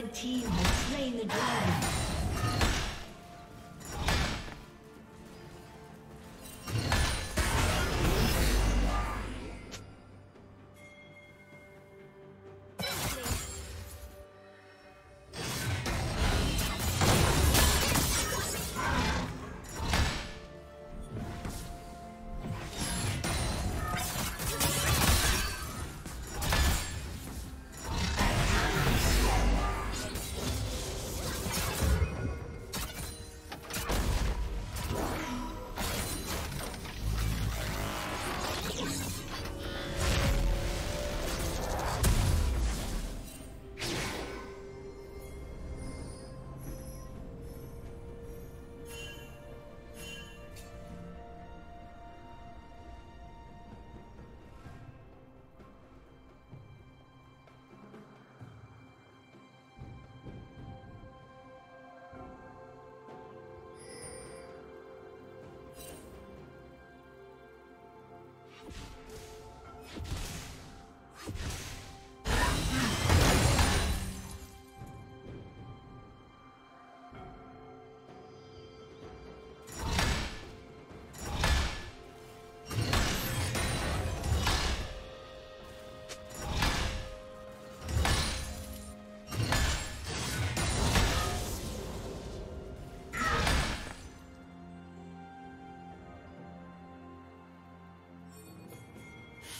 Red team has slain the dragon.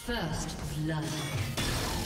First blood.